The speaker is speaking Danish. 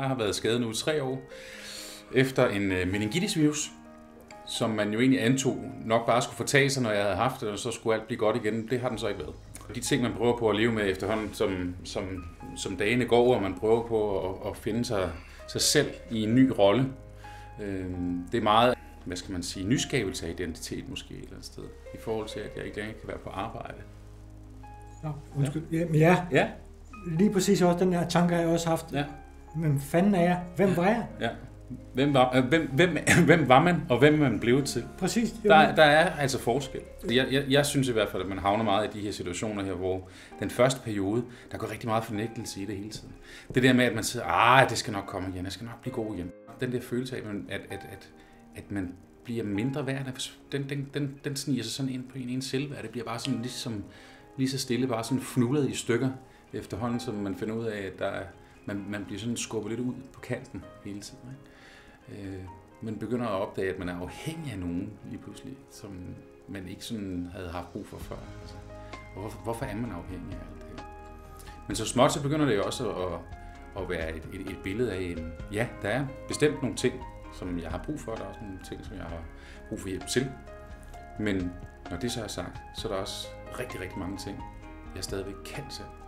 Jeg har været skadet nu i 3 år efter en meningitisvirus, som man jo egentlig antog nok bare skulle fortage sig, når jeg havde haft det, og så skulle alt blive godt igen. Det har den så ikke været. De ting, man prøver på at leve med efterhånden, som dagene går, og man prøver på at finde sig selv i en ny rolle, det er meget, hvad skal man sige, nyskabelse af identitet måske et eller andet sted, i forhold til, at jeg ikke længere kan være på arbejde. Nå, undskyld. Ja, men ja. Lige præcis også den her tanke, jeg også haft. Ja. Men fanden er jeg? Hvem var jeg? Ja. Hvem var man, og hvem man blev til? Præcis. Der er altså forskel. Jeg synes i hvert fald, at man havner meget i de her situationer her, hvor den første periode, der går rigtig meget fornægtelse i det hele tiden. Det der med, at man siger, det skal nok komme igen, jeg skal nok blive god igen. Den der følelse af, at man bliver mindre værd, den sniger sig sådan ind på en selvværd. Det bliver bare sådan lige så stille, bare sådan fnullet i stykker efterhånden, som man finder ud af, at man bliver sådan skubbet lidt ud på kanten hele tiden. Man begynder at opdage, at man er afhængig af nogen lige pludselig, som man ikke sådan havde haft brug for før. Altså, hvorfor er man afhængig af alt det her? Men så småt så begynder det også at være et billede af, ja, der er bestemt nogle ting, som jeg har brug for, og der er også nogle ting, som jeg har brug for hjælp til. Men når det så er sagt, så er der også rigtig, rigtig mange ting, jeg stadigvæk kan selv.